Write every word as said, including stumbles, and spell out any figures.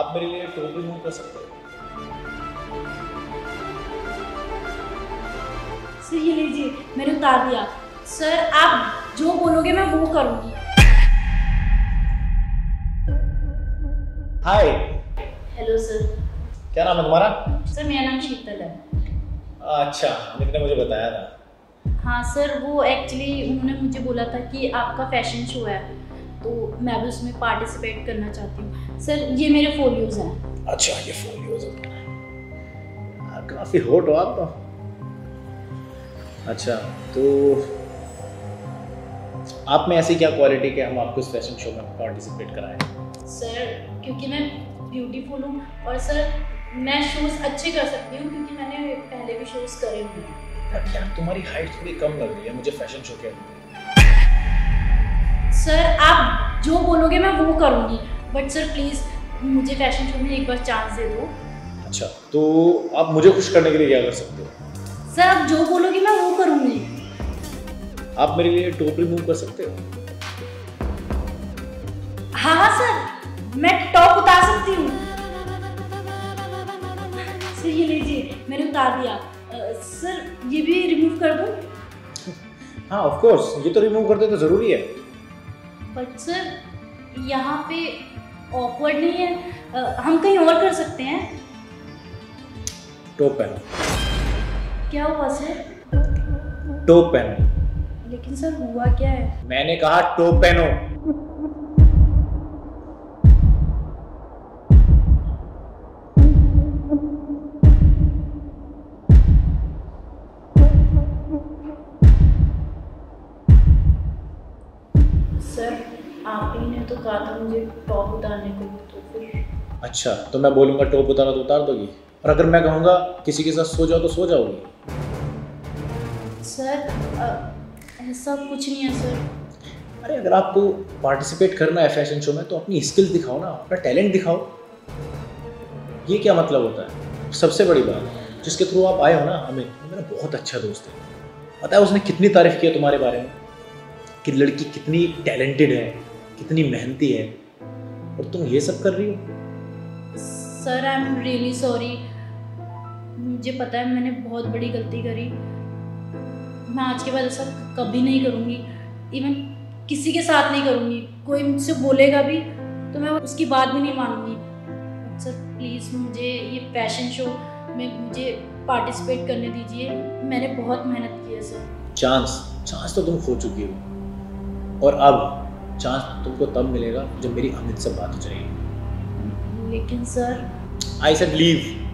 आप मेरे लिए टोल भी नहीं कर सकते। सर ये लीजिए, मैंने उतार दिया। सर आप जो बोलोगे मैं वो करूंगी। हाय। Hello sir. क्या नाम है तुम्हारा? सर मेरा नाम शीतल है। अच्छा, जिसने मुझे बताया था। हाँ सर, वो एक्चुअली उन्होंने मुझे बोला था कि आपका फैशन शो है तो मैं भी उसमें पार्टिसिपेट करना चाहती हूँ। सर ये मेरे फोलियोज हैं। अच्छा ये फोलियोज हैं। आप काफी हॉट हो आप तो। अच्छा तो आप में ऐसी क्या क्वालिटी के हम आपको इस फैशन शो में पार्टिसिपेट कराएं? सर क्योंकि मैं ब्यूटीफुल हूँ और सर मैं शोज अच्छे कर सकती हूँ क्योंकि मैंने पहले भी शोज करे हुए हैं। यार तुम्हारी हाइट थोड़ी कम लग रही है मुझे फैशन शो के लिए। सर आप जो बोलोगे मैं वो करूँगी बट सर प्लीज़ मुझे फैशन शो में एक बार चांस दे दो। अच्छा तो आप मुझे खुश करने के लिए क्या कर सकते हो? सर आप जो बोलोगे मैं वो करूँगी। आप मेरे लिए टॉप रिमूव कर सकते हो? हाँ हाँ सर मैं टॉप उतार सकती हूँ। सर ये लीजिए, मैंने उतार दिया। सर ये भी रिमूव कर दूँ? हाँ ऑफ कोर्स, ये तो रिमूव कर दो तो ज़रूरी है। बट सर यहाँ पे ऑकवर्ड नहीं है, आ, हम कहीं और कर सकते हैं। टॉप पहनो। क्या हुआ सर? टॉप पहनो। लेकिन सर हुआ क्या है? मैंने कहा टॉप पहनो। आपने तो कहा था मुझे टॉप उतारने को तो फिर। अच्छा तो मैं बोलूँगा टॉप उतारा तो उतार दोगी और अगर मैं कहूँगा किसी के साथ सो जाओ तो सो जाओगी? सर आ, ऐसा कुछ नहीं है सर। अरे अगर आपको पार्टिसिपेट करना है फैशन शो में तो अपनी स्किल्स दिखाओ ना, अपना टैलेंट दिखाओ। ये क्या मतलब होता है? सबसे बड़ी बात जिसके थ्रू आप आए हो ना, अमित मेरा बहुत अच्छा दोस्त है, पता है उसने कितनी तारीफ़ की है तुम्हारे बारे में कि लड़की कितनी टैलेंटेड है, कितनी मेहनती है और तुम ये सब कर रही हो। Sir I am really sorry, मुझे पता है मैंने बहुत बड़ी गलती करी। मैं आज के बाद ऐसा कभी नहीं करूँगी, इवन किसी के साथ नहीं करूँगी। कोई मुझसे बोलेगा भी तो मैं उसकी बात भी नहीं मानूंगी। सर प्लीज़ मुझे ये फैशन शो में मुझे पार्टिसिपेट करने दीजिए, मैंने बहुत मेहनत की है सर। चांस चांस तो तुम खो चुकी हो और अब चांस तुमको तब मिलेगा जब मेरी अमित से बात हो जाएगी। लेकिन सर आई सेड लीव।